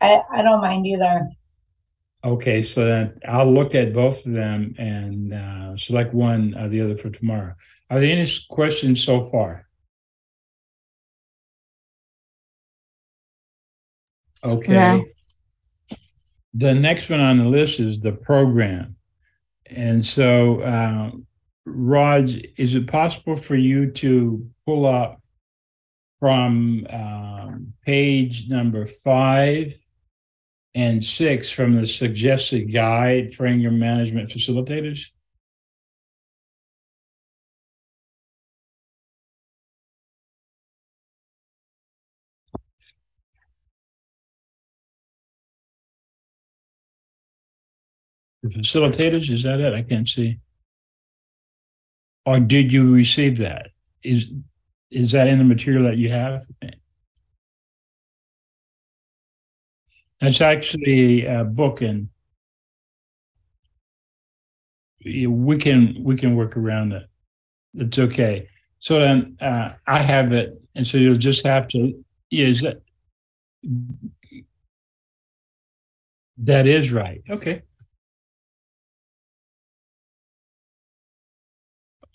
I don't mind either. Okay, so then I'll look at both of them and select one or the other for tomorrow. Are there any questions so far? Okay. Yeah. The next one on the list is the program. And so, Raj, is it possible for you to pull up from page number 5 and 6 from the suggested guide for anger management facilitators? The facilitators, is that it? I can't see. Or did you receive that? Is that in the material that you have? That's actually a book, and we can work around it. It's okay. So then I have it, and so you'll just have to. That is right. Okay.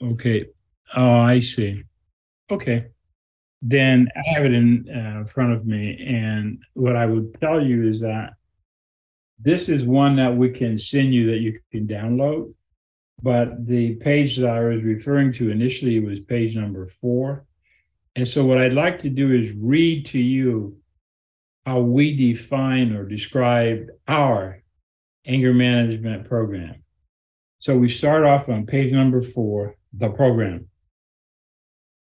Okay. Oh, I see. Okay. Then I have it in front of me. And what I would tell you is that this is one that we can send you that you can download. But the page that I was referring to initially was page number 4. And so what I'd like to do is read to you how we define or describe our anger management program. So we start off on page number 4, the program.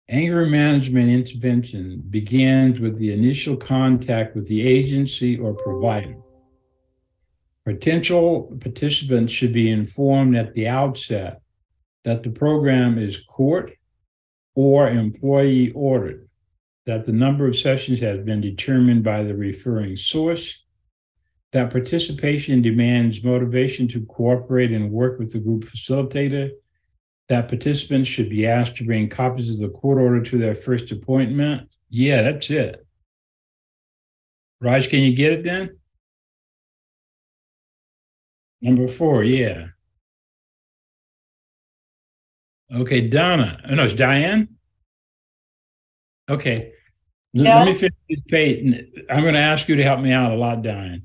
Anger management intervention begins with the initial contact with the agency or provider. Potential participants should be informed at the outset that the program is court or employee ordered, that the number of sessions has been determined by the referring source, that participation demands motivation to cooperate and work with the group facilitator, that participants should be asked to bring copies of the court order to their first appointment. Yeah, that's it. Raj, can you get it then? Number 4, yeah. Okay, Donna. Oh, no, it's Diane? Okay. Yeah. Let me finish this page. I'm going to ask you to help me out a lot, Diane.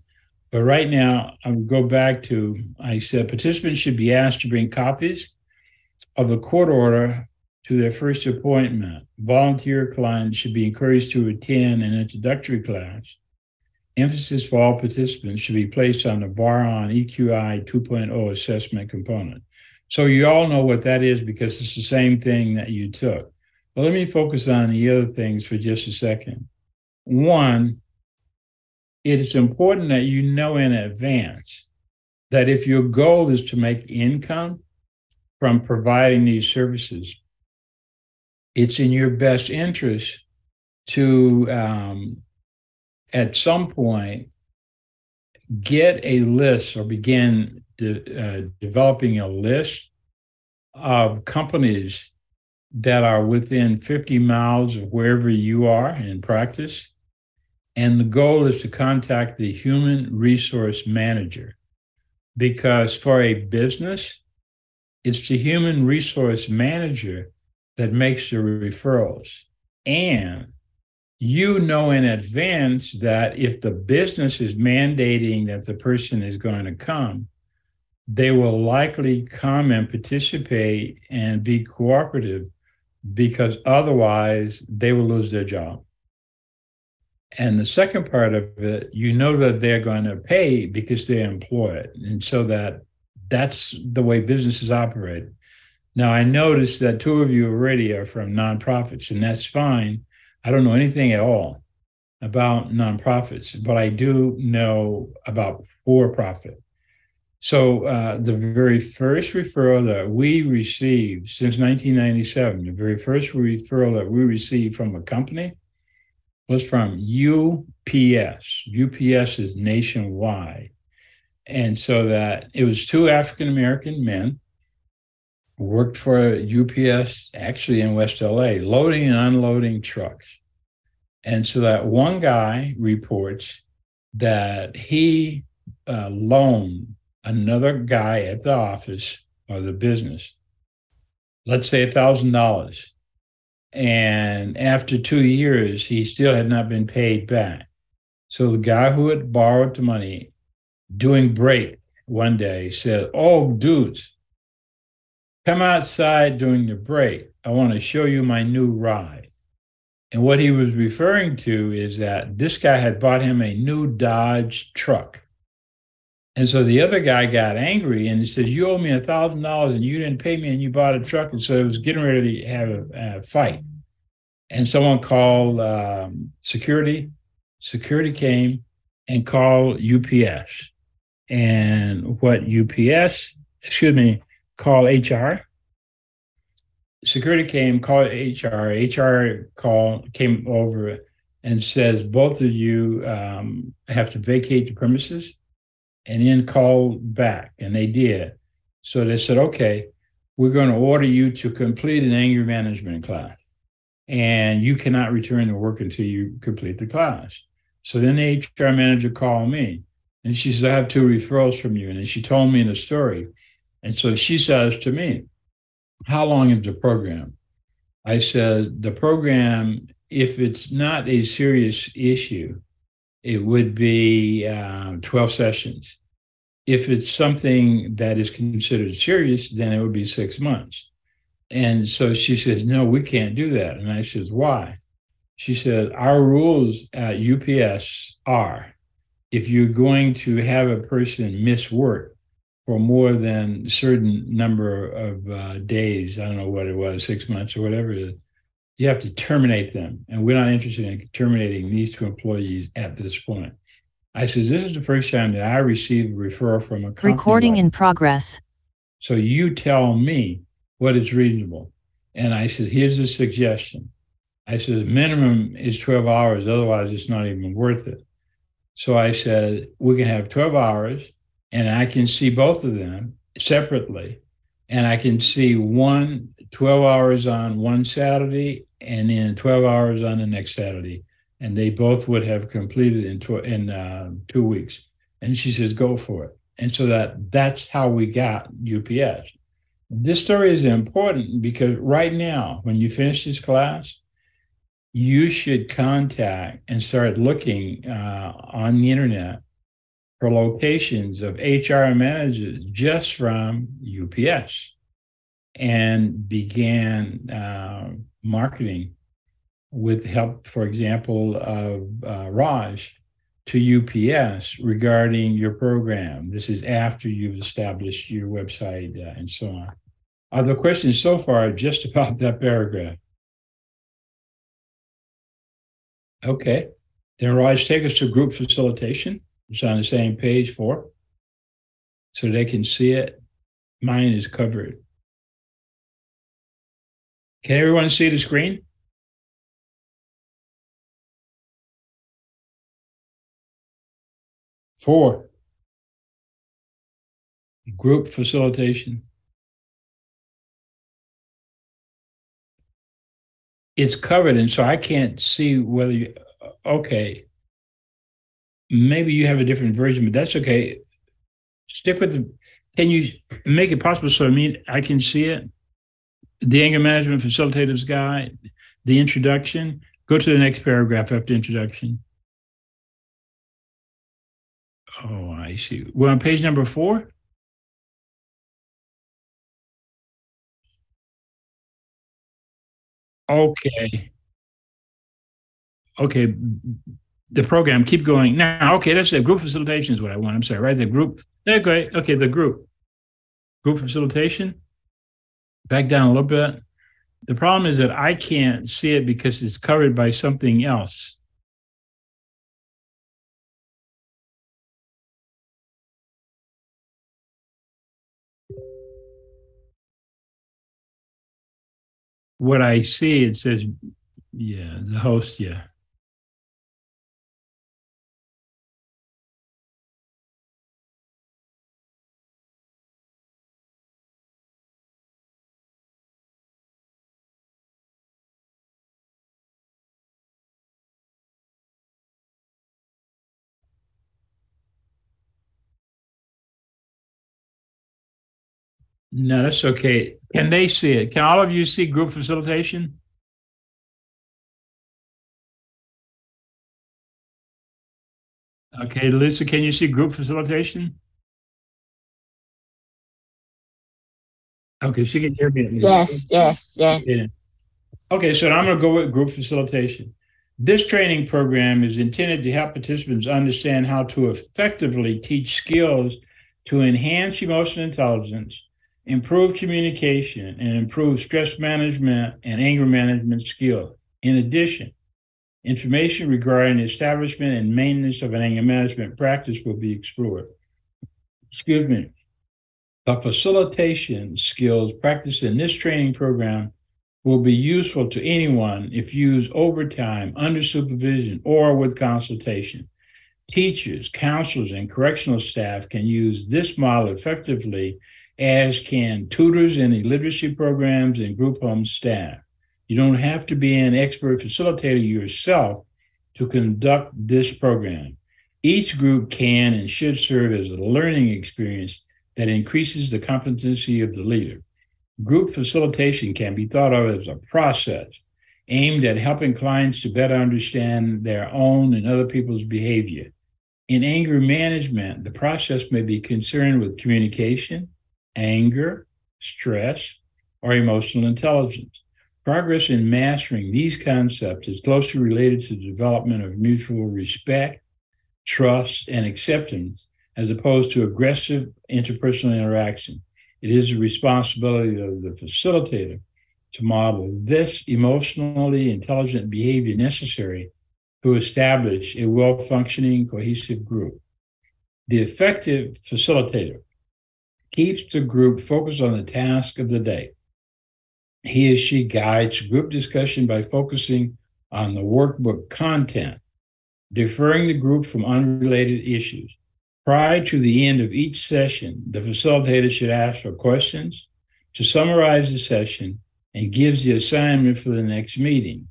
But right now, I would go back to, I said, participants should be asked to bring copies of the court order to their first appointment. Volunteer clients should be encouraged to attend an introductory class. Emphasis for all participants should be placed on the Bar-On EQI 2.0 assessment component. So you all know what that is because it's the same thing that you took. But let me focus on the other things for just a second. One, it is important that you know in advance that if your goal is to make income from providing these services, it's in your best interest to, at some point, get a list or begin developing a list of companies that are within 50 miles of wherever you are in practice. And the goal is to contact the human resource manager, because for a business, it's the human resource manager that makes the referrals. And you know in advance that if the business is mandating that the person is going to come, they will likely come and participate and be cooperative, because otherwise they will lose their job. And the second part of it, you know that they're going to pay because they're employed. And so that's the way businesses operate. Now, I noticed that 2 of you already are from nonprofits, and that's fine. I don't know anything at all about nonprofits, but I do know about for-profit. So the very first referral that we received since 1997, the very first referral that we received from a company was from UPS. UPS is nationwide. And so that it was 2 African-American men who worked for UPS, actually in West LA, loading and unloading trucks. And so that one guy reports that he loaned another guy at the office or the business, let's say $1,000. And after 2 years, he still had not been paid back. So the guy who had borrowed the money doing break one day said, "Oh, dudes, come outside during the break. I want to show you my new ride." And what he was referring to is that this guy had bought him a new Dodge truck. And so the other guy got angry and he says, "You owe me $1,000 and you didn't pay me and you bought a truck." And so it was getting ready to have a fight. And someone called security. Security came and called UPS. And what called HR. Security came, called HR. HR came over and says, "Both of you have to vacate the premises." And then called back, and they did. So they said, "Okay, we're going to order you to complete an anger management class, and you cannot return to work until you complete the class." So then the HR manager called me, and she said, "I have 2 referrals from you." And then she told me the story. And so she says to me, "How long is the program?" I said, "The program, if it's not a serious issue, it would be 12 sessions. If it's something that is considered serious, then it would be 6 months." And so she says, "No, we can't do that." And I says, "Why?" She said, "Our rules at UPS are, if you're going to have a person miss work for more than a certain number of days, I don't know what it was, 6 months or whatever it is, you have to terminate them. And we're not interested in terminating these 2 employees at this point." I says, "This is the first time that I received a referral from a company. Recording in progress. So you tell me what is reasonable." And I says, "Here's a suggestion." I says, "Minimum is 12 hours. Otherwise, it's not even worth it." So I said, "We can have 12 hours and I can see both of them separately. And I can see one 12 hours on one Saturday and then 12 hours on the next Saturday." And they both would have completed in 2 weeks. And she says, "Go for it." And so that's how we got UPS. This story is important because right now, when you finish this class, you should contact and start looking on the internet for locations of HR managers just from UPS, and began marketing with help, for example, of Raj to UPS regarding your program. This is after you've established your website and so on. Other questions so far just about that paragraph? Okay, then Raj, take us to group facilitation. It's on the same page 4, so they can see it. Mine is covered. Can everyone see the screen? Four, group facilitation. It's covered, and so I can't see whether you, okay. Maybe you have a different version, but that's okay. Stick with the, can you make it possible so I can see it? The anger management facilitators guide, the introduction. Go to the next paragraph after introduction. Oh, I see. We're on page number 4. Okay. Okay. The program, keep going. Now, okay, that's it. Group facilitation is what I want. I'm sorry, right? The group. Okay, okay, the group. Group facilitation. Back down a little bit. The problem is that I can't see it because it's covered by something else. What I see, it says, yeah, the host, yeah. No, that's okay. Can they see it? Can all of you see group facilitation? Okay, Lisa, can you see group facilitation? Okay, she can hear me. Yes, yes, yes. Yeah. Okay, so I'm going to go with group facilitation. This training program is intended to help participants understand how to effectively teach skills to enhance emotional intelligence, improve communication, and improve stress management and anger management skills. In addition, information regarding the establishment and maintenance of an anger management practice will be explored. Excuse me. The facilitation skills practiced in this training program will be useful to anyone if used over time, under supervision, or with consultation. Teachers, counselors, and correctional staff can use this model effectively, as can tutors in the literacy programs and group home staff. You don't have to be an expert facilitator yourself to conduct this program. Each group can and should serve as a learning experience that increases the competency of the leader. Group facilitation can be thought of as a process aimed at helping clients to better understand their own and other people's behavior. In anger management, the process may be concerned with communication, anger, stress, or emotional intelligence. Progress in mastering these concepts is closely related to the development of mutual respect, trust, and acceptance, as opposed to aggressive interpersonal interaction. It is the responsibility of the facilitator to model this emotionally intelligent behavior necessary to establish a well-functioning, cohesive group. The effective facilitator keeps the group focused on the task of the day. He or she guides group discussion by focusing on the workbook content, deferring the group from unrelated issues. Prior to the end of each session, the facilitator should ask for questions to summarize the session and gives the assignment for the next meeting.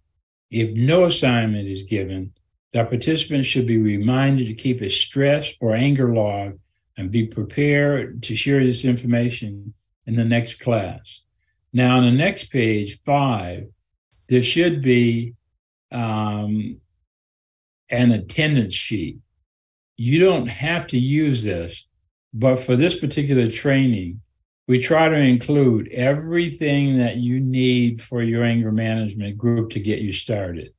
If no assignment is given, the participants should be reminded to keep a stress or anger log and be prepared to share this information in the next class. Now, on the next page, 5, there should be an attendance sheet. You don't have to use this, but for this particular training, we try to include everything that you need for your anger management group to get you started.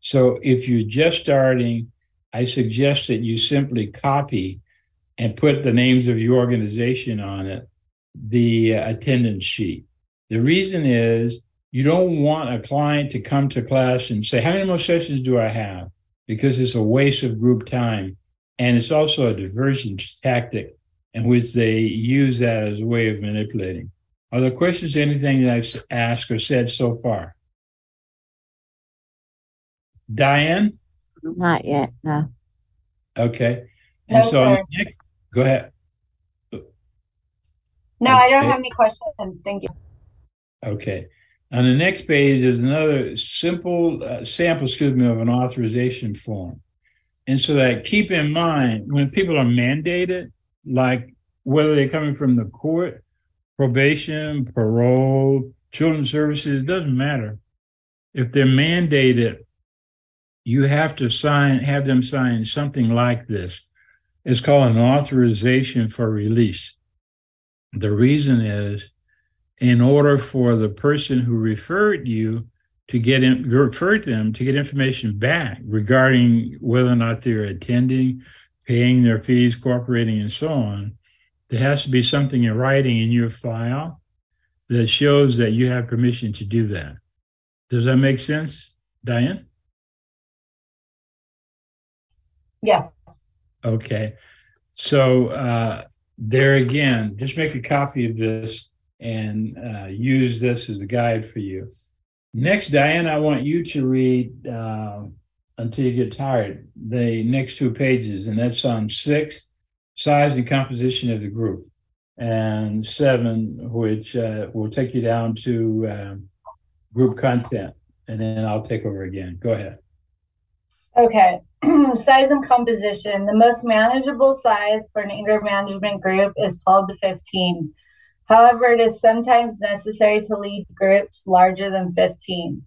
So if you're just starting, I suggest that you simply copy and put the names of your organization on it, the attendance sheet. The reason is you don't want a client to come to class and say, how many more sessions do I have? Because it's a waste of group time. And it's also a diversion tactic in which they use that as a way of manipulating. Are there questions to anything that I've asked or said so far? Diane? Not yet, no. Okay. And no, so, Nick, go ahead. No, I don't have any questions. Thank you. Okay. On the next page is another simple sample, of an authorization form. And so that keep in mind, when people are mandated, like whether they're coming from the court, probation, parole, children's services, it doesn't matter. If they're mandated, you have to sign, have them sign something like this. It's called an authorization for release. The reason is, in order for the person who referred you to get in, referred them to get information back regarding whether or not they're attending, paying their fees, cooperating, and so on, there has to be something in writing in your file that shows that you have permission to do that. Does that make sense, Diane? Yes. Okay. So there again, just make a copy of this and use this as a guide for you. Next, Diane, I want you to read until you get tired, the next 2 pages, and that's on 6, size and composition of the group, and 7, which will take you down to group content, and then I'll take over again. Go ahead. Okay. Size and composition. The most manageable size for an anger management group is 12 to 15. However, it is sometimes necessary to lead groups larger than 15.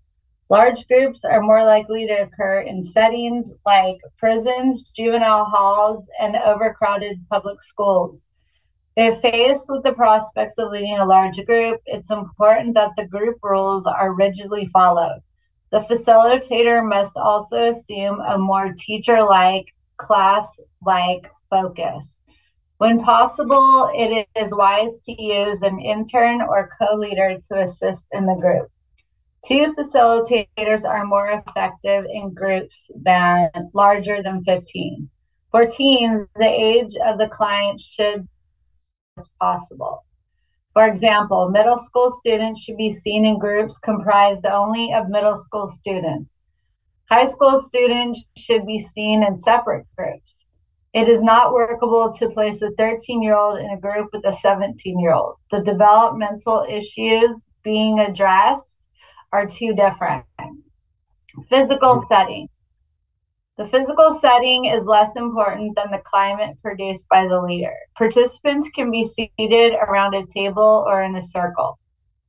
Large groups are more likely to occur in settings like prisons, juvenile halls, and overcrowded public schools. If faced with the prospects of leading a large group, it's important that the group rules are rigidly followed. The facilitator must also assume a more teacher-like, class-like focus. When possible, it is wise to use an intern or co-leader to assist in the group. 2 facilitators are more effective in groups than larger than 15. For teens, the age of the client should be as possible. For example, middle school students should be seen in groups comprised only of middle school students. High school students should be seen in separate groups. It is not workable to place a 13-year-old in a group with a 17-year-old. The developmental issues being addressed are too different. Physical setting. The physical setting is less important than the climate produced by the leader. Participants can be seated around a table or in a circle,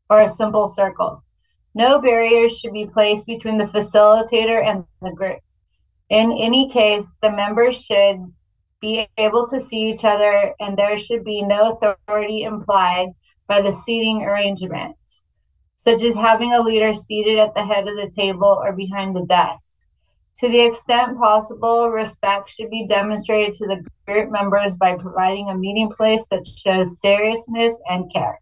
or a simple circle. No barriers should be placed between the facilitator and the group. In any case, the members should be able to see each other, and there should be no authority implied by the seating arrangements, such as having a leader seated at the head of the table or behind the desk. To the extent possible, respect should be demonstrated to the group members by providing a meeting place that shows seriousness and care.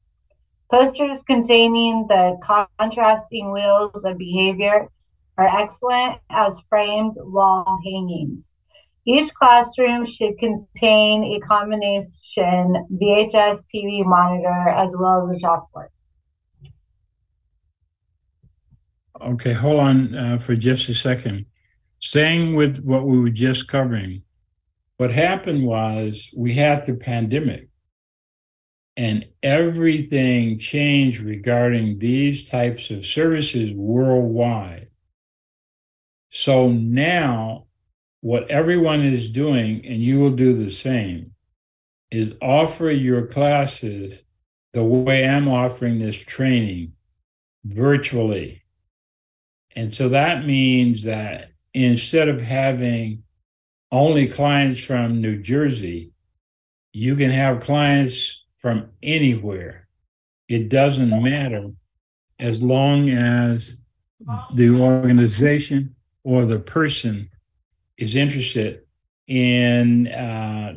Posters containing the contrasting rules of behavior are excellent as framed wall hangings. Each classroom should contain a combination VHS TV monitor as well as a chalkboard. Okay, hold on for just a second. Staying with what we were just covering, what happened was we had the pandemic and everything changed regarding these types of services worldwide. So now what everyone is doing, and you will do the same, is offer your classes the way I'm offering this training virtually. And so that means that instead of having only clients from New Jersey, you can have clients from anywhere. It doesn't matter as long as the organization or the person is interested in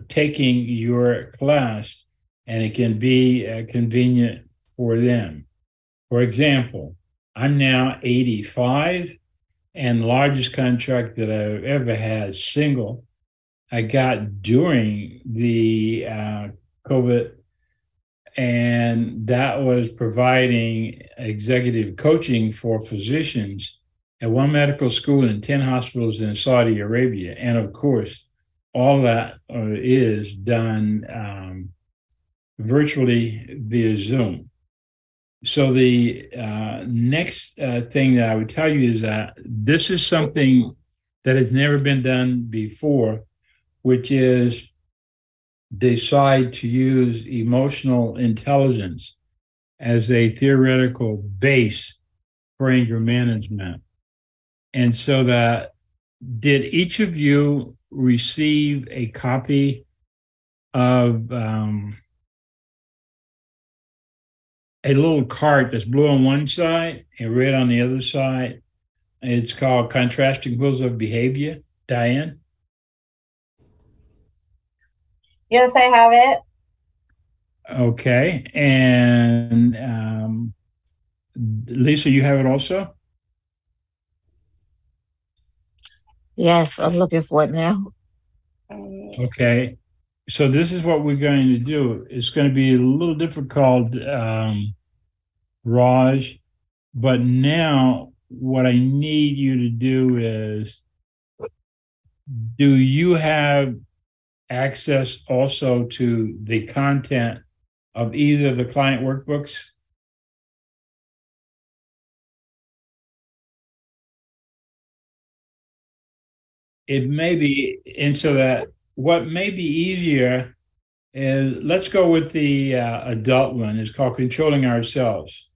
taking your class, and it can be convenient for them. For example, I'm now 85. And largest contract that I've ever had, single, I got during the COVID, and that was providing executive coaching for physicians at 1 medical school and 10 hospitals in Saudi Arabia. And of course, all that is done virtually via Zoom. So the next thing that I would tell you is that this is something that has never been done before, which is decide to use emotional intelligence as a theoretical base for anger management. And so that, did each of you receive a copy of a little card that's blue on one side and red on the other side? It's called Contrasting Rules of Behavior. Diane? Yes, I have it. Okay. And Lisa, you have it also? Yes, I'm looking for it now. Okay. So this is what we're going to do. It's going to be a little difficult, Raj, but now what I need you to do is, do you have access also to the content of either of the client workbooks? It may be, and so that what may be easier And let's go with the adult one. It's called Controlling Ourselves.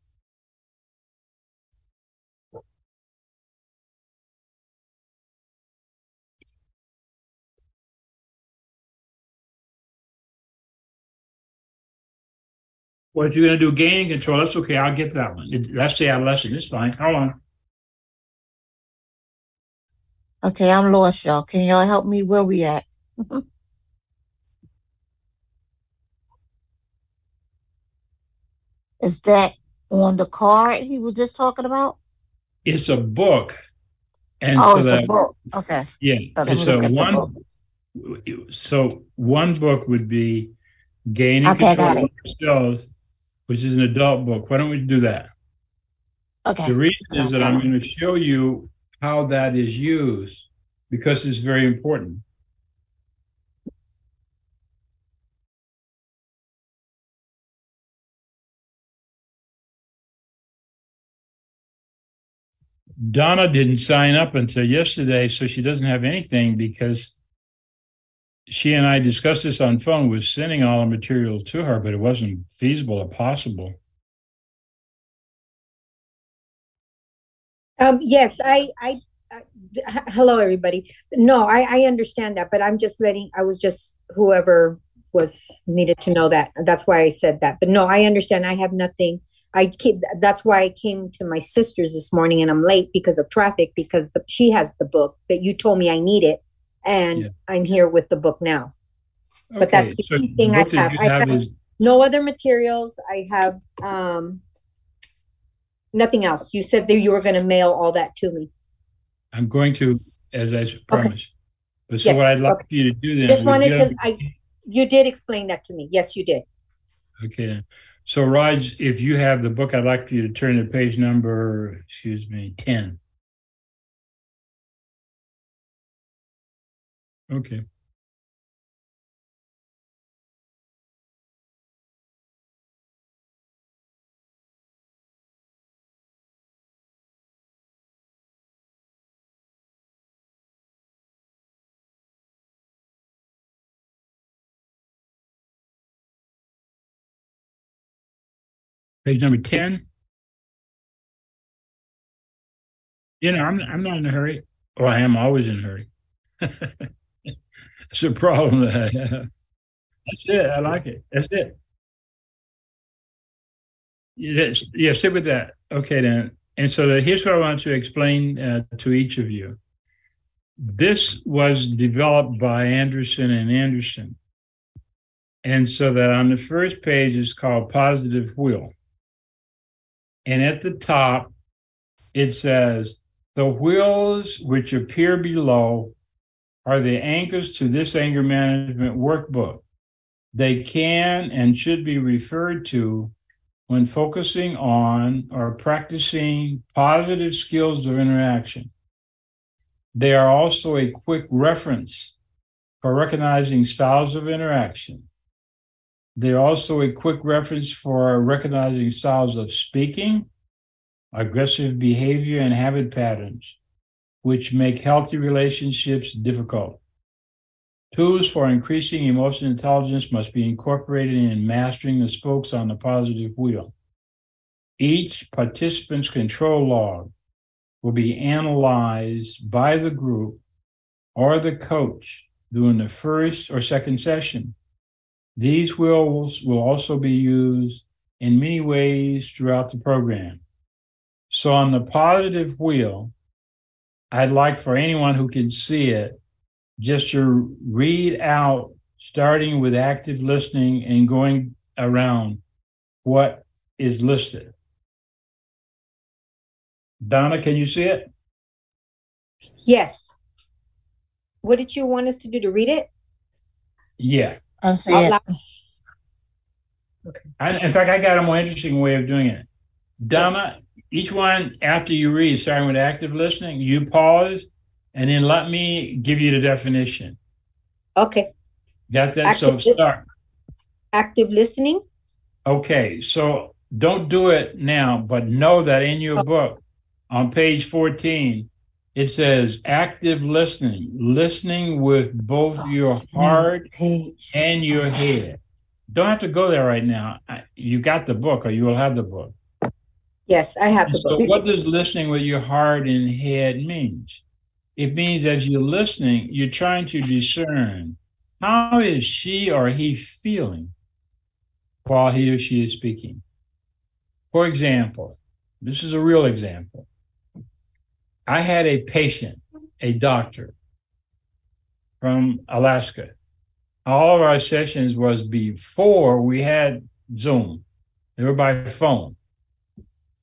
Well, if you're going to do gaining control, that's okay. I'll get that one. That's the adolescent. It's fine. Hold on. Okay, I'm lost, y'all. Can y'all help me? Where we at? Is that on the card he was just talking about? It's a book. And oh, so it's a book. Okay. Yeah. So one book would be Gaining Control of Ourselves, which is an adult book. Why don't we do that? Okay. The reason is that I'm going to show you how that is used, because it's very important. Donna didn't sign up until yesterday, so she doesn't have anything, because she and I discussed this on phone. Was sending all the material to her, but it wasn't feasible or possible. Yes, hello, everybody. No, I understand that, but I'm just letting, I was just, whoever was needed to know that. That's why I said that. But no, I understand. I have nothing. That's why I came to my sister's this morning, and I'm late because of traffic, because she has the book that you told me I need it. And yeah. I'm here with the book now. Okay. But that's the key thing I have. I have no other materials. I have nothing else. You said that you were going to mail all that to me. I'm going to, as I promised. Okay. But so yes. What I'd like for you to do then. Just wanted to, you did explain that to me. Yes, you did. Okay. So Raj, if you have the book, I'd like for you to turn to page number, 10. Okay. Page number 10. You know, I'm not in a hurry. Well, I am always in a hurry. It's a problem that I have. That's it. I like it. That's it. Yes, yeah, sit with that. Okay, then. And so here's what I want to explain to each of you. This was developed by Anderson and Anderson. And so that on the first page is called Positive Will. And at the top, it says, the wills which appear below are the anchors to this anger management workbook. They can and should be referred to when focusing on or practicing positive skills of interaction. They are also a quick reference for recognizing styles of interaction. They're also a quick reference for recognizing styles of speaking, aggressive behavior, and habit patterns, which make healthy relationships difficult. Tools for increasing emotional intelligence must be incorporated in mastering the spokes on the positive wheel. Each participant's control log will be analyzed by the group or the coach during the first or second session. These wheels will also be used in many ways throughout the program. So on the positive wheel, I'd like for anyone who can see it just to read out, starting with active listening and going around what is listed. Donna, can you see it? Yes. What did you want us to do, to read it? Yeah. I see it. Okay. In fact, I got a more interesting way of doing it. Donna, each one, after you read, starting with active listening, you pause, and then let me give you the definition. Okay. Got that? Active, so start. Active listening? Okay. So don't do it now, but know that in your book, on page 14, it says active listening, listening with both your heart and your head. Don't have to go there right now. You got the book, or you will have the book. Yes, I have the book. So what does listening with your heart and head means? It means as you're listening, you're trying to discern how is she or he feeling while he or she is speaking. For example, this is a real example. I had a patient, a doctor from Alaska. All of our sessions was before we had Zoom. They were by phone.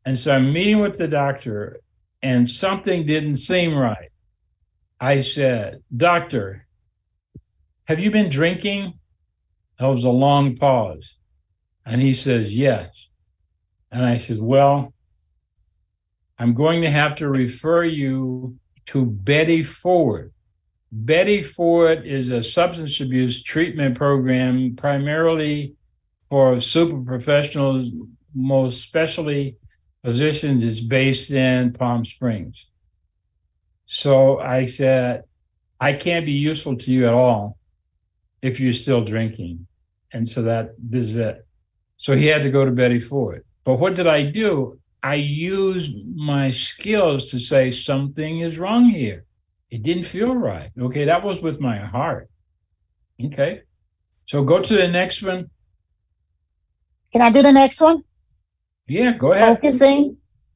And so I'm meeting with the doctor and something didn't seem right. I said, "Doctor, have you been drinking?" That was a long pause. And he says, "Yes." And I said, "Well, I'm going to have to refer you to Betty Ford." Betty Ford is a substance abuse treatment program primarily for super professionals, most especially physicians. It's based in Palm Springs. So I said, "I can't be useful to you at all if you're still drinking." And so this is it. So he had to go to Betty Ford. But what did I do? I used my skills to say something is wrong here. It didn't feel right. Okay, that was with my heart. Okay, so go to the next one. Can I do the next one? Yeah, go ahead.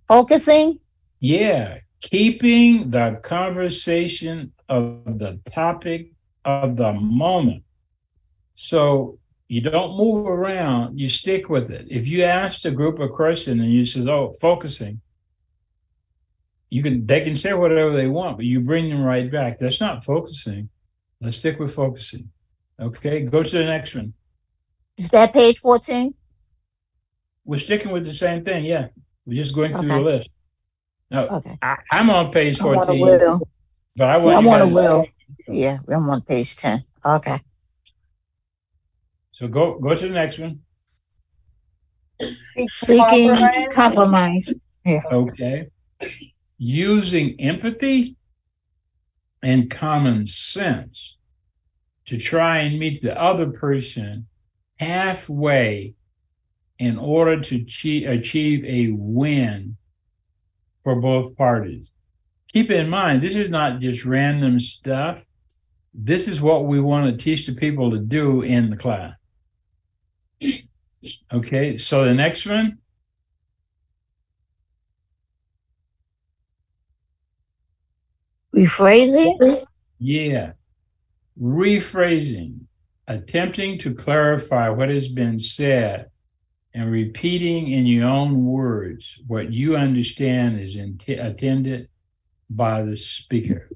Focusing. Yeah, keeping the conversation of the topic of the moment. So you don't move around, you stick with it. If you ask a group a question and you say, "Oh, focusing," they can say whatever they want, but you bring them right back. That's not focusing. Let's stick with focusing. Okay, go to the next one. Is that page 14? We're sticking with the same thing, yeah. We're just going through the list. No, okay. I'm on page 14. Yeah, I'm on page 10. Okay. So go to the next one. Seeking compromise. Yeah. Okay. Using empathy and common sense to try and meet the other person halfway in order to achieve a win for both parties. Keep in mind, this is not just random stuff. This is what we want to teach the people to do in the class. Okay, so the next one. Rephrasing? Yeah. Rephrasing. Attempting to clarify what has been said and repeating in your own words what you understand is intended by the speaker.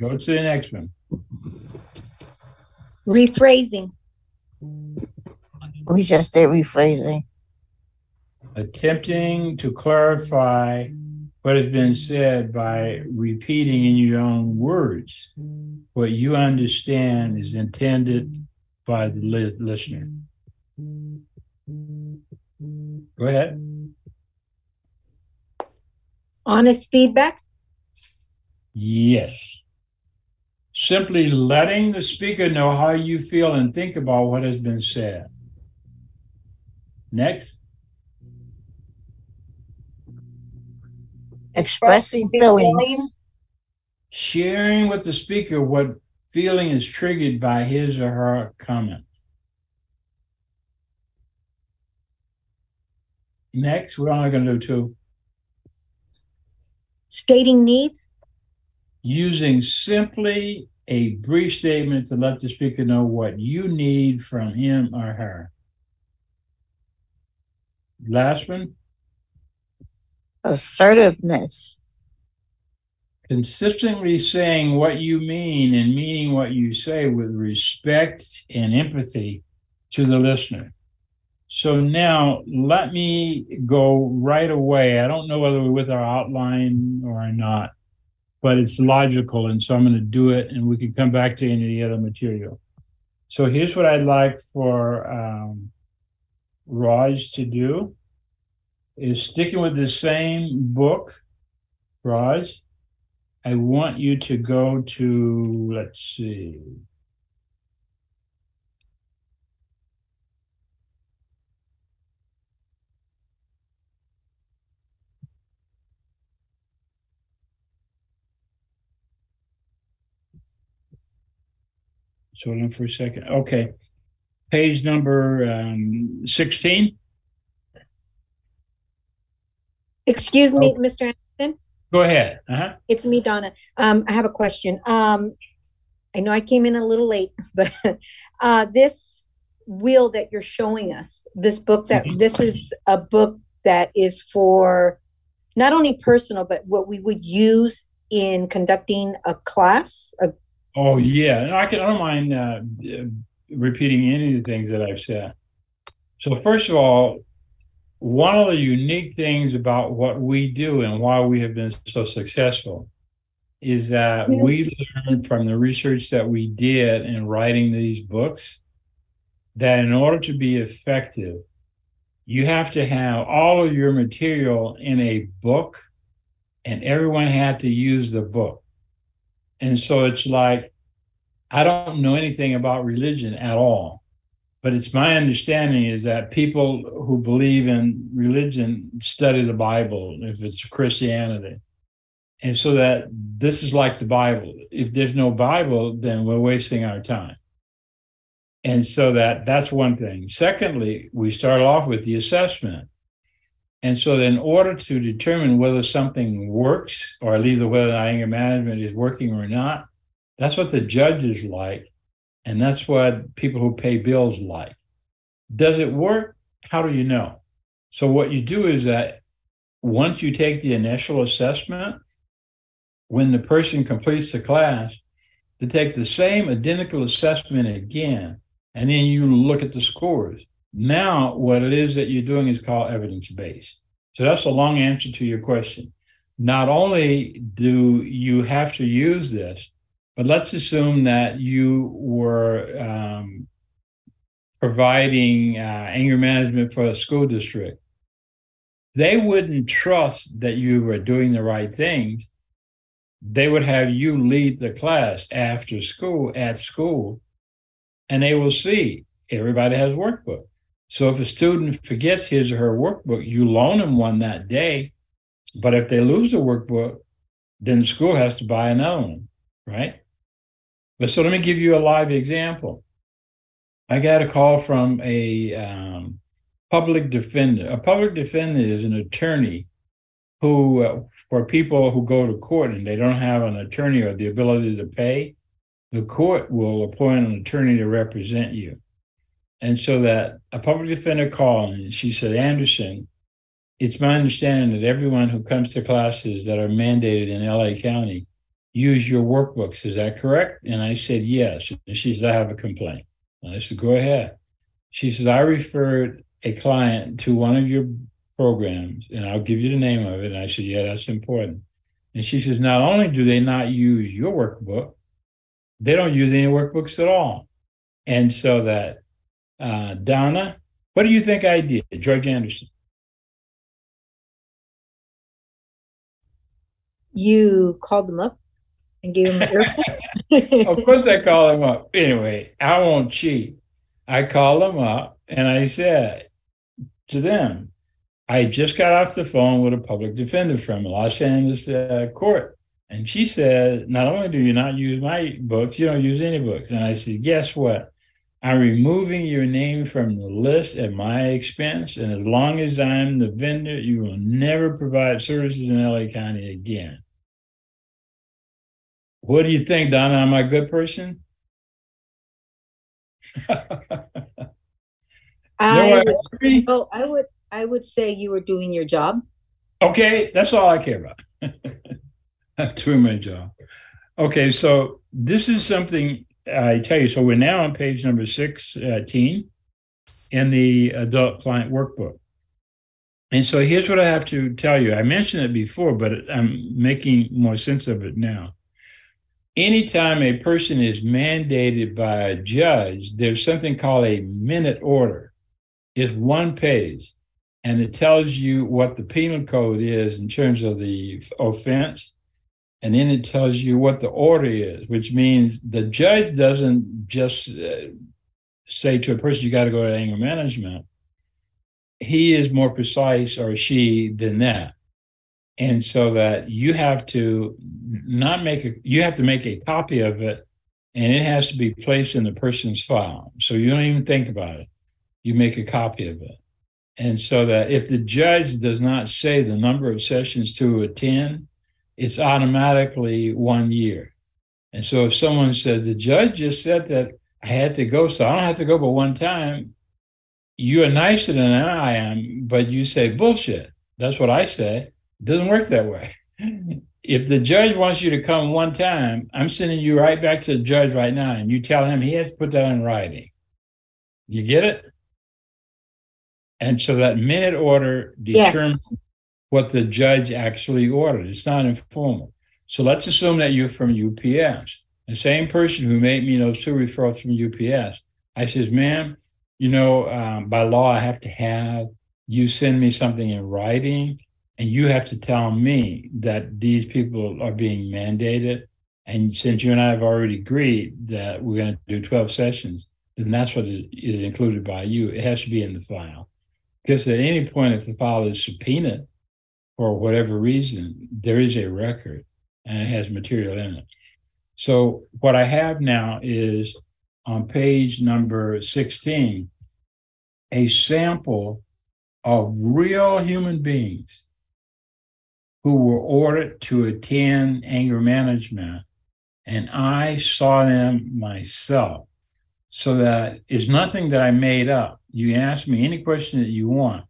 Go to the next one. Rephrasing. We just did rephrasing. Attempting to clarify what has been said by repeating in your own words what you understand is intended by the listener. Go ahead. Honest feedback? Yes. Simply letting the speaker know how you feel and think about what has been said. Next. Expressing feelings. Sharing with the speaker what feeling is triggered by his or her comments. Next, we're only going to do two. Stating needs. Using simply a brief statement to let the speaker know what you need from him or her. Last one. Assertiveness. Consistently saying what you mean and meaning what you say with respect and empathy to the listener. So now let me go right away. I don't know whether we're with our outline or not, but it's logical, and so I'm going to do it, and we can come back to any of the other material. So here's what I'd like for Raj to do, is sticking with the same book. Raj, I want you to go to, let's see, Let's hold on for a second. Okay. Page number 16. Excuse me, Mr. Anderson. Go ahead. It's me, Donna. I have a question. I know I came in a little late, but this wheel that you're showing us, this book, that this is a book that is for not only personal, but what we would use in conducting a class. Oh, yeah. I don't mind repeating any of the things that I've said. So first of all, one of the unique things about what we do and why we have been so successful is that we learned from the research that we did in writing these books that in order to be effective, you have to have all of your material in a book, and everyone had to use the book. And so it's like, I don't know anything about religion at all, but it's my understanding is that people who believe in religion study the Bible, if it's Christianity. And so that this is like the Bible. If there's no Bible, then we're wasting our time. And so that's one thing. Secondly, we start off with the assessment. And so that in order to determine whether something works, or at least whether anger management is working or not, that's what the judge is like. And that's what people who pay bills like. Does it work? How do you know? So what you do is that once you take the initial assessment, when the person completes the class, they take the same identical assessment again, and then you look at the scores. Now, what it is that you're doing is called evidence-based. So that's a long answer to your question. Not only do you have to use this, but let's assume that you were providing anger management for a school district. They wouldn't trust that you were doing the right things. They would have you lead the class after school, at school, and they will see everybody has a workbook. So if a student forgets his or her workbook, you loan them one that day. But if they lose the workbook, then the school has to buy another one, right? But so let me give you a live example. I got a call from a public defender. A public defender is an attorney who, for people who go to court and they don't have an attorney or the ability to pay, the court will appoint an attorney to represent you. And so that a public defender called and she said, Anderson, it's my understanding that everyone who comes to classes that are mandated in LA County use your workbooks. Is that correct? And I said, yes. And she said, I have a complaint. And I said, go ahead. She says, I referred a client to one of your programs, and I'll give you the name of it. And I said, yeah, that's important. And she says, not only do they not use your workbook, they don't use any workbooks at all. And so that, Donna, what do you think I did? George Anderson. You called them up and gave them the Of course I called them up. Anyway, I won't cheat. I called them up and I said to them, I just got off the phone with a public defender from Los Angeles court. And she said, not only do you not use my books, you don't use any books. And I said, guess what? I'm removing your name from the list at my expense. And as long as I'm the vendor, you will never provide services in LA County again. What do you think, Donna? Am I a good person? I would say you were doing your job. Okay, that's all I care about. I'm doing my job. Okay, so this is something I tell you. So we're now on page number 16 in the adult client workbook. And so here's what I have to tell you. I mentioned it before, but I'm making more sense of it now. Anytime a person is mandated by a judge, there's something called a minute order. It's one page, and it tells you what the penal code is in terms of the offense, and then it tells you what the order is, which means the judge doesn't just say to a person, you got to go to anger management. He is more precise, or she, than that. And so that you have to make a copy of it and it has to be placed in the person's file. So you don't even think about it. You make a copy of it. And so that if the judge does not say the number of sessions to attend, it's automatically 1 year. And so if someone says, the judge just said that I had to go, so I don't have to go but one time, you are nicer than I am, but you say bullshit. That's what I say. It doesn't work that way. If the judge wants you to come one time, I'm sending you right back to the judge right now, and you tell him he has to put that in writing. You get it? And so that minute order determines what the judge actually ordered. It's not informal. So let's assume that you're from UPS. The same person who made me those two referrals from UPS, I says, ma'am, you know, by law, I have to have you send me something in writing, and you have to tell me that these people are being mandated. And since you and I have already agreed that we're going to do 12 sessions, then that's what is included by you. It has to be in the file. Because at any point, if the file is subpoenaed for whatever reason, there is a record and it has material in it. So what I have now is on page number 16, a sample of real human beings who were ordered to attend anger management, and I saw them myself. So that is nothing that I made up. You ask me any question that you want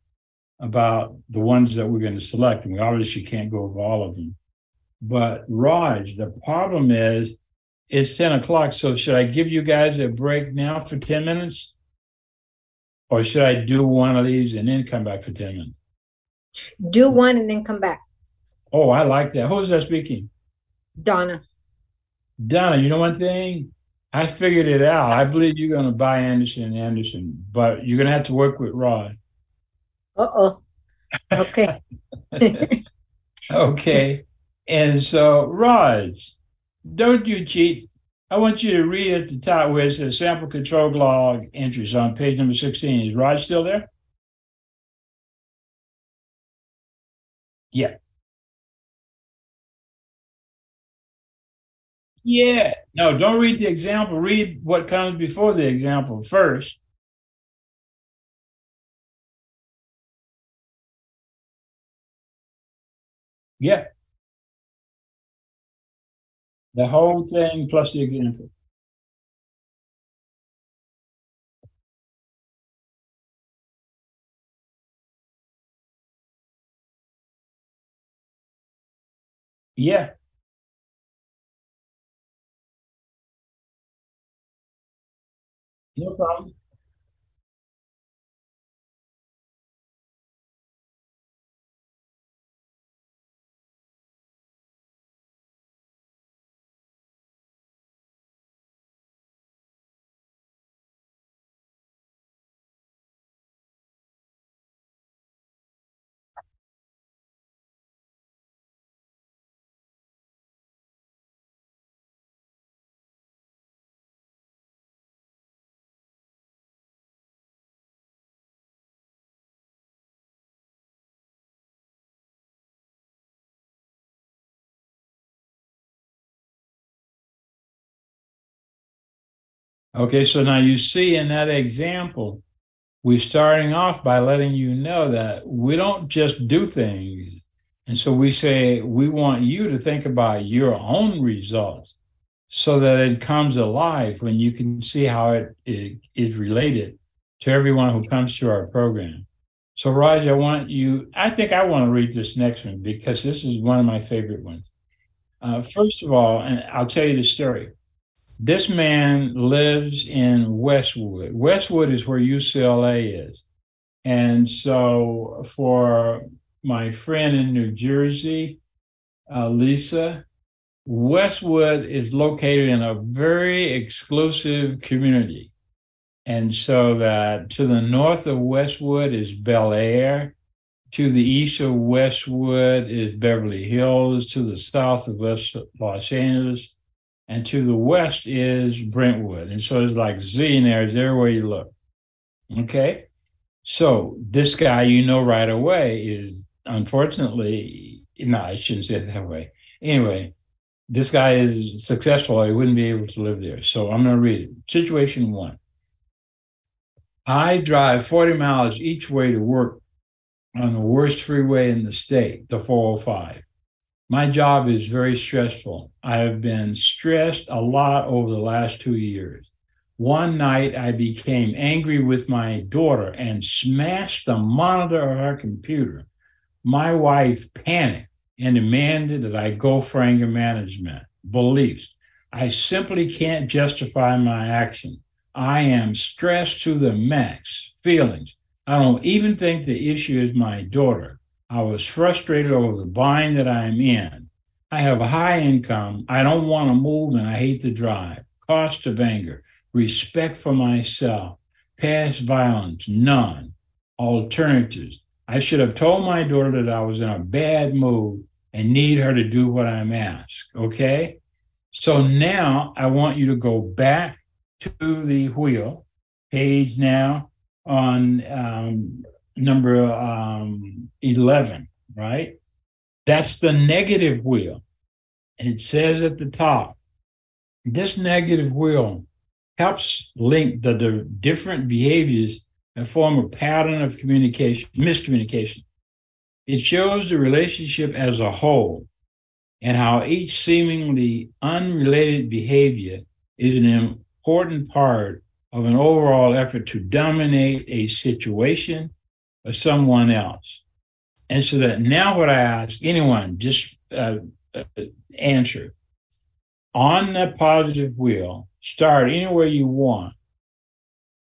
about the ones that we're going to select, and we obviously can't go over all of them. But Raj, the problem is it's 10 o'clock, so should I give you guys a break now for 10 minutes? Or should I do one of these and then come back for 10 minutes? Do one and then come back. Oh, I like that. Who's that speaking? Donna. Donna, you know one thing? I figured it out. I believe you're going to buy Anderson and Anderson, but you're going to have to work with Rod. Uh-oh. Okay. Okay. And so, Raj, don't you cheat. I want you to read at the top where it says sample control log entries on page number 16. Is Raj still there? Yeah. Yeah. No, don't read the example. Read what comes before the example first. Yeah. The whole thing plus the example. Yeah. No problem. Okay, so now you see in that example, we're starting off by letting you know that we don't just do things. And so we say, we want you to think about your own results so that it comes alive when you can see how it is related to everyone who comes to our program. So Raj, I think I want to read this next one because this is one of my favorite ones. First of all, and I'll tell you the story. This man lives in Westwood. Westwood is where UCLA is. And so for my friend in New Jersey, Lisa, Westwood is located in a very exclusive community. And so that to the north of Westwood is Bel Air. To the east of Westwood is Beverly Hills. To the south of Los Angeles. And to the west is Brentwood. And so it's like zillionaires everywhere you look. Okay. So this guy, you know, right away is unfortunately, no, I shouldn't say it that way. Anyway, this guy is successful, I wouldn't be able to live there. So I'm going to read it. Situation one. I drive 40 miles each way to work on the worst freeway in the state, the 405. My job is very stressful. I have been stressed a lot over the last 2 years. One night, I became angry with my daughter and smashed the monitor of her computer. My wife panicked and demanded that I go for anger management beliefs. I simply can't justify my action. I am stressed to the max. Feelings. I don't even think the issue is my daughter. I was frustrated over the bind that I'm in. I have a high income. I don't want to move, and I hate the drive. Cost of anger. Respect for myself. Past violence. None. Alternatives. I should have told my daughter that I was in a bad mood and need her to do what I'm asked. Okay? So now I want you to go back to the wheel page now on number 11, right? That's the negative wheel. And it says at the top, this negative wheel helps link the different behaviors and form a pattern of communication, miscommunication. It shows the relationship as a whole and how each seemingly unrelated behavior is an important part of an overall effort to dominate a situation or someone else. And so that now what I ask anyone, just answer. On the positive wheel, start anywhere you want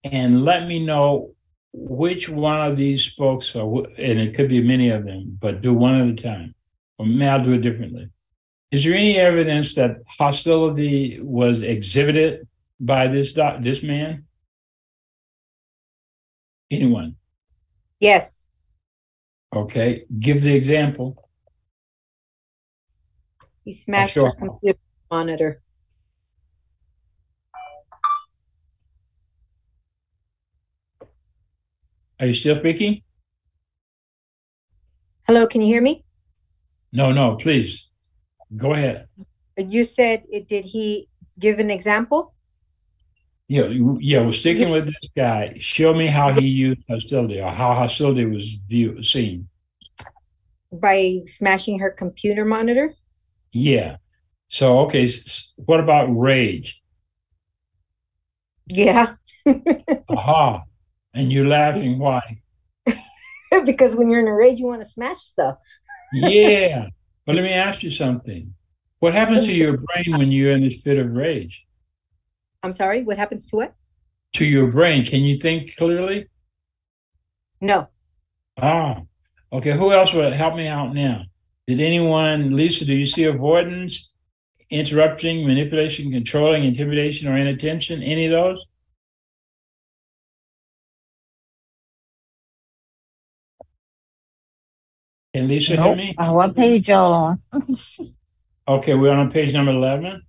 and let me know which one of these folks, are, and it could be many of them, but do one at a time. Or may I do it differently? Is there any evidence that hostility was exhibited by this man? Anyone? Yes. Okay. Give the example. He smashed the computer monitor. Are you still speaking? Hello, can you hear me? No, please. Go ahead. You said, did he give an example? Yeah, we're sticking with this guy. Show me how he used hostility or how hostility was seen. By smashing her computer monitor? Yeah. So, okay, what about rage? Yeah. Aha. And you're laughing, why? Because when you're in a rage, you want to smash stuff. Yeah. But let me ask you something. What happens to your brain when you're in this fit of rage? I'm sorry, what happens to what? To your brain. Can you think clearly? No. Ah. Okay, who else would help me out now? Did anyone, Lisa, do you see avoidance, interrupting, manipulation, controlling, intimidation, or inattention? Any of those? Can Lisa hear me? What page y'all on? Okay, we're on page number 11.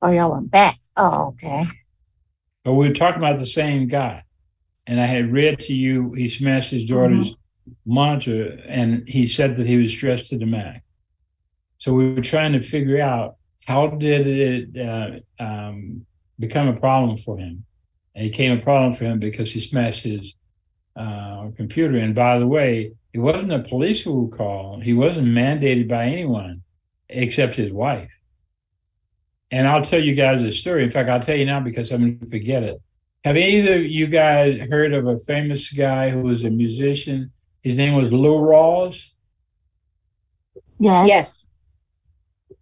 Oh, y'all went back. Oh, okay. But we were talking about the same guy. And I had read to you, he smashed his daughter's monitor, and he said that he was stressed to the max. So we were trying to figure out how did it become a problem for him. And it became a problem for him because he smashed his computer. And by the way, it wasn't a police who called. He wasn't mandated by anyone except his wife. And I'll tell you guys a story. In fact, I'll tell you now because I'm going to forget it. Have either of you guys heard of a famous guy who was a musician? His name was Lou Rawls? Yes.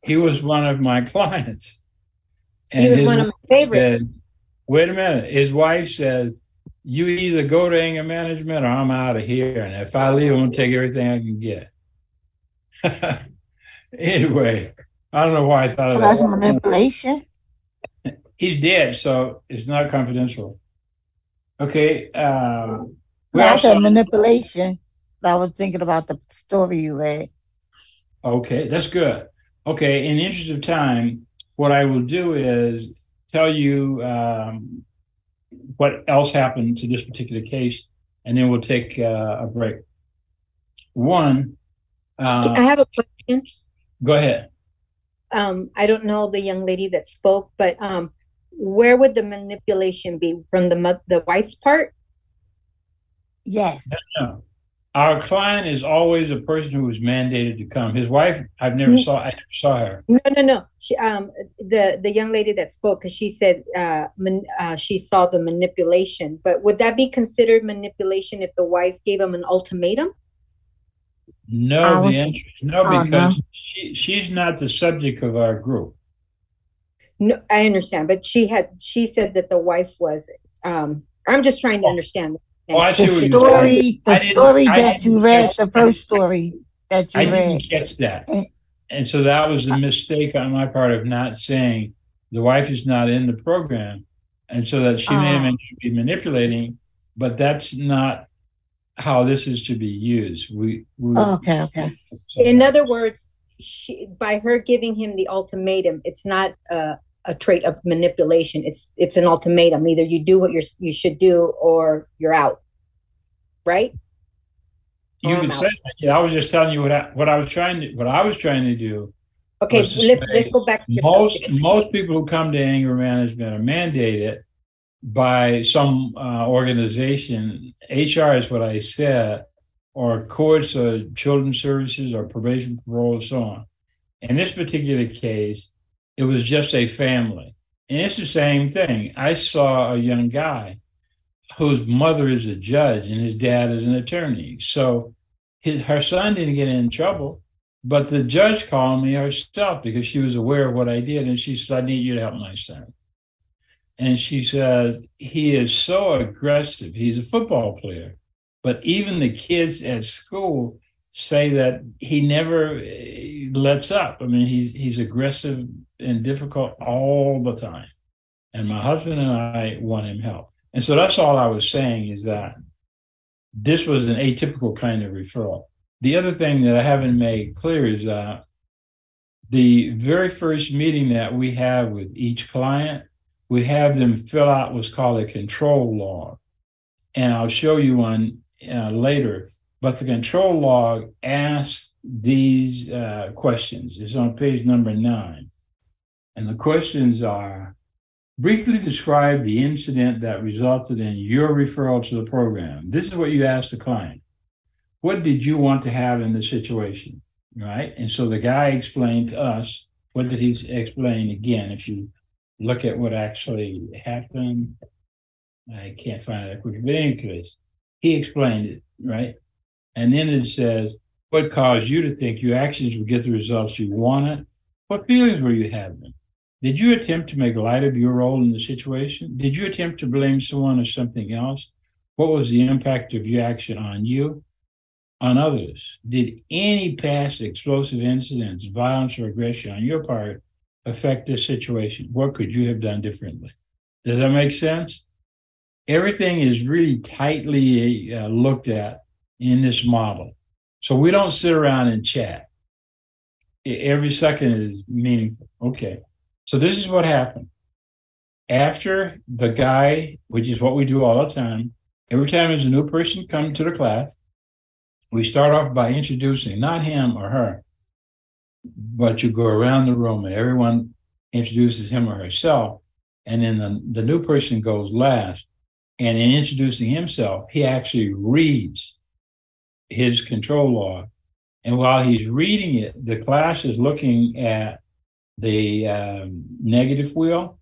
He was one of my clients. And he was one of my favorites. Said, wait a minute. His wife said, you either go to anger management or I'm out of here. And if I leave, I'm going to take everything I can get. Anyway, I don't know why I thought of that. That's manipulation. He's dead, so it's not confidential. Okay. That's a manipulation. I was thinking about the story you read. Okay, that's good. Okay, in the interest of time, what I will do is tell you what else happened to this particular case, and then we'll take a break. One. I have a question. Go ahead. I don't know the young lady that spoke, but where would the manipulation be? From the wife's part? Yes. No. Our client is always a person who was mandated to come. His wife, I never saw her. No. She, the young lady that spoke, because she said she saw the manipulation. But would that be considered manipulation if the wife gave him an ultimatum? No, the answer is no, because she's not the subject of our group. No, I understand, but she said that the wife was. I'm just trying to understand. Oh, I see the story, the first story that you read. I didn't catch that. And so that was the mistake on my part of not saying the wife is not in the program. And so that she may have been manipulating, but that's not how this is to be used. Okay. In other words, by her giving him the ultimatum, it's not a trait of manipulation. It's an ultimatum. Either you do what you should do, or you're out. Right? You can say that. Yeah, I was just telling you what I was trying to do. Okay, let's go back to your subject. Most people who come to anger management are mandated by some organization. HR is what I said, or courts, or children's services, or probation, parole, so on. In this particular case, it was just a family. And it's the same thing. I saw a young guy whose mother is a judge and his dad is an attorney. So her son didn't get in trouble, but the judge called me herself because she was aware of what I did. And she said, I need you to help my son. And she said, he is so aggressive. He's a football player. But even the kids at school say that he never lets up. I mean, he's aggressive and difficult all the time. And my husband and I want him help. And so that's all I was saying, is that this was an atypical kind of referral. The other thing that I haven't made clear is that the very first meeting that we have with each client, we have them fill out what's called a control log. And I'll show you one later. But the control log asks these questions. It's on page number 9. And the questions are, briefly describe the incident that resulted in your referral to the program. This is what you asked the client. What did you want to have in the situation, right? And so the guy explained to us, what did he explain again? If you look at what actually happened, I can't find that quickly, but anyways, he explained it, right? And then it says, what caused you to think your actions would get the results you wanted? What feelings were you having? Did you attempt to make light of your role in the situation? Did you attempt to blame someone or something else? What was the impact of your action on you, on others? Did any past explosive incidents, violence, or aggression on your part affect this situation? What could you have done differently? Does that make sense? Everything is really tightly looked at in this model. So we don't sit around and chat. Every second is meaningful. Okay, so this is what happened. After the guy, which is what we do all the time, every time there's a new person come to the class, we start off by introducing not him or her, but you go around the room and everyone introduces him or herself, and then the new person goes last. And in introducing himself, he actually reads his control log. And while he's reading it, the class is looking at the negative wheel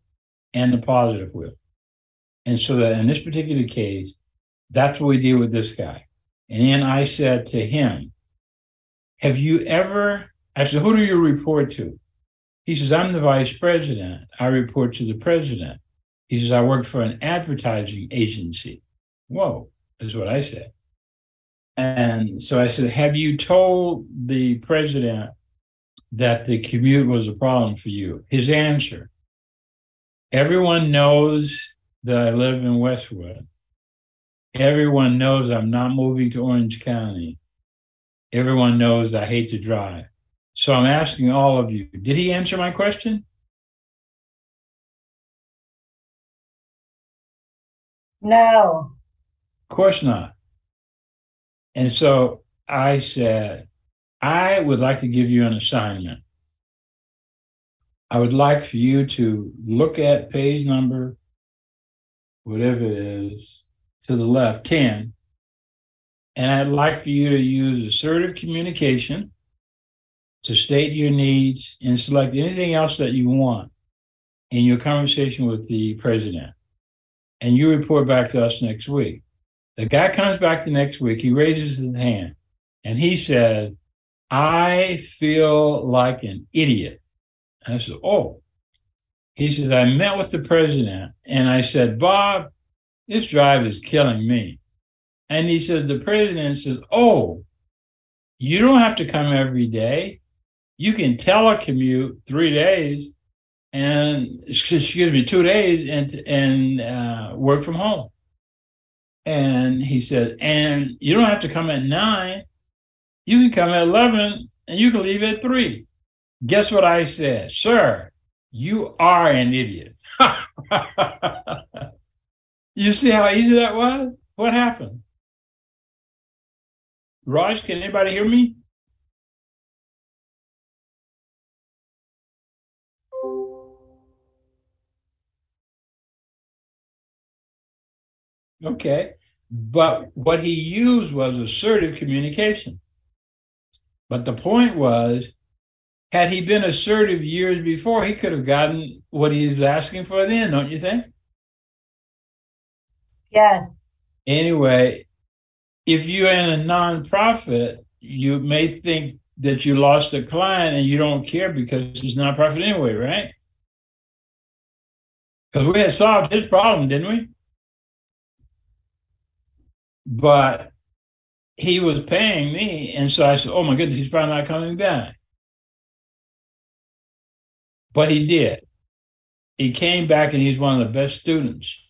and the positive wheel. And so that in this particular case, that's what we did with this guy. And then I said to him, I said, who do you report to? He says, I'm the vice president. I report to the president. He says, I work for an advertising agency. Whoa, is what I said. And so I said, have you told the president that the commute was a problem for you? His answer, everyone knows that I live in Westwood. Everyone knows I'm not moving to Orange County. Everyone knows I hate to drive. So I'm asking all of you, did he answer my question? No. Of course not. And so I said, I would like to give you an assignment. I would like for you to look at page number, whatever it is, to the left, 10. And I'd like for you to use assertive communication to state your needs and select anything else that you want in your conversation with the president. And you report back to us next week. The guy comes back the next week, he raises his hand, and he said, I feel like an idiot. And I said, oh. He says, I met with the president, and I said, Bob, this drive is killing me. And he says, the president says, oh, you don't have to come every day. You can telecommute 3 days and, 2 days and work from home. And he said, and you don't have to come at 9. You can come at 11 and you can leave at 3. Guess what I said? Sir, you are an idiot. You see how easy that was? What happened? Raj, can anybody hear me? Okay. But what he used was assertive communication. But the point was, had he been assertive years before, he could have gotten what he was asking for then, don't you think? Yes. Anyway, if you're in a nonprofit, you may think that you lost a client and you don't care because it's nonprofit anyway, right? Because we had solved his problem, didn't we? But he was paying me, and so I said, oh my goodness, he's probably not coming back. But he did. He came back, and he's one of the best students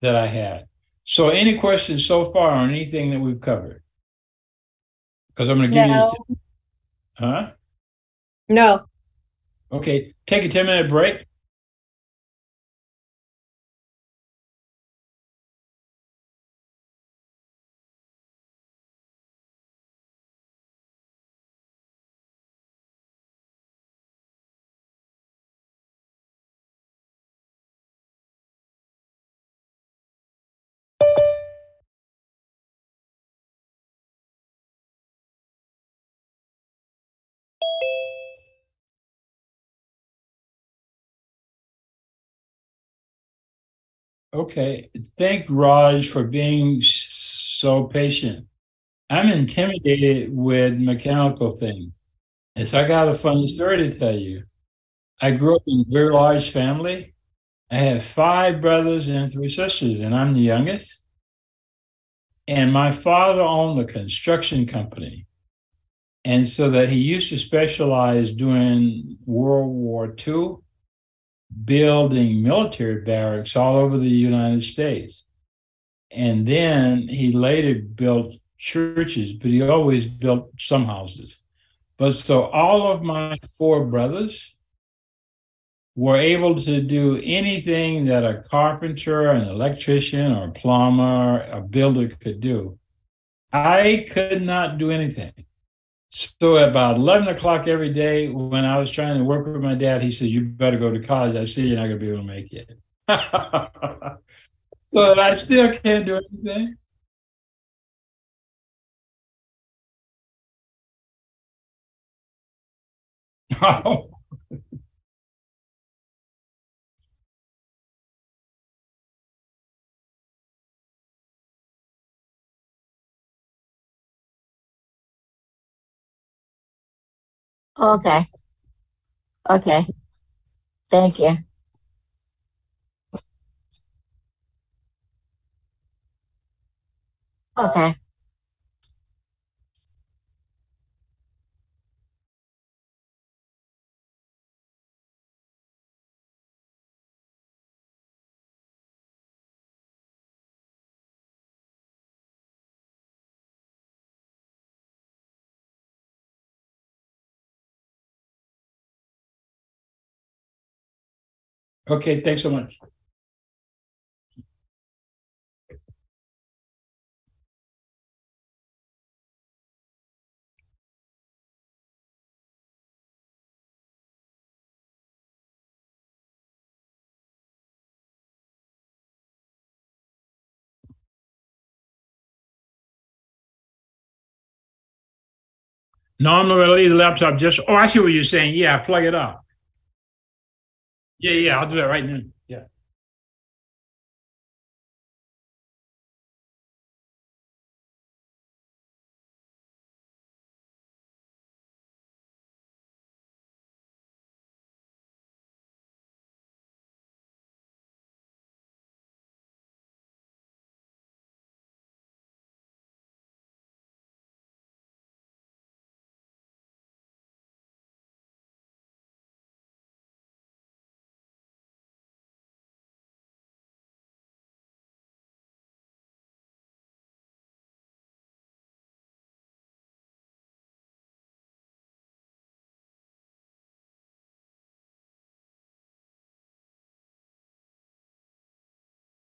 that I had. So any questions so far on anything that we've covered? Because I'm going to give you this. Huh? No. Okay. Take a 10-minute break. Okay. Thank Raj for being so patient. I'm intimidated with mechanical things. And so I got a funny story to tell you. I grew up in a very large family. I have 5 brothers and 3 sisters, and I'm the youngest. And my father owned a construction company. And so that he used to specialize during World War II, building military barracks all over the United States. And then he later built churches, but he always built some houses. But so all of my 4 brothers were able to do anything that a carpenter, an electrician, or a plumber, a builder could do. I could not do anything. So at about 11 o'clock every day, when I was trying to work with my dad, he says, you better go to college. I see you're not going to be able to make it. But I still can't do anything. Oh. Okay. Okay. Thank you. Okay. Okay, thanks so much. No, I'm going to leave the laptop just, oh, I see what you're saying. Yeah, plug it up. Yeah, I'll do that right now. Yeah.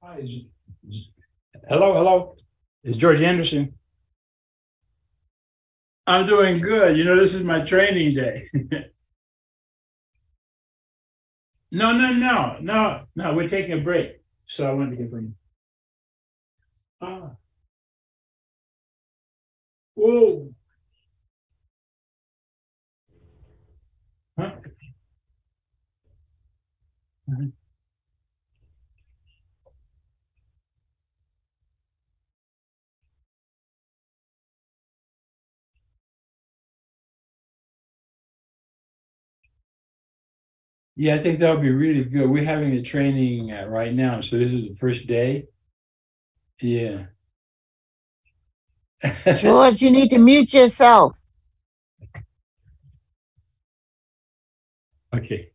Hi, hello. It's George Anderson. I'm doing good. You know, this is my training day. No. We're taking a break, so I wanted to get from you. Whoa. Huh? Uh-huh. Yeah, I think that would be really good. We're having a training right now, so this is the first day. Yeah. George, you need to mute yourself. Okay.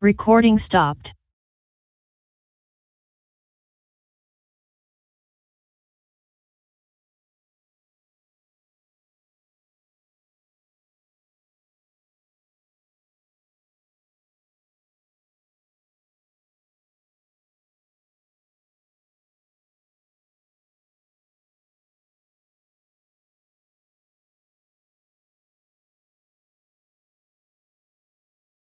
Recording stopped.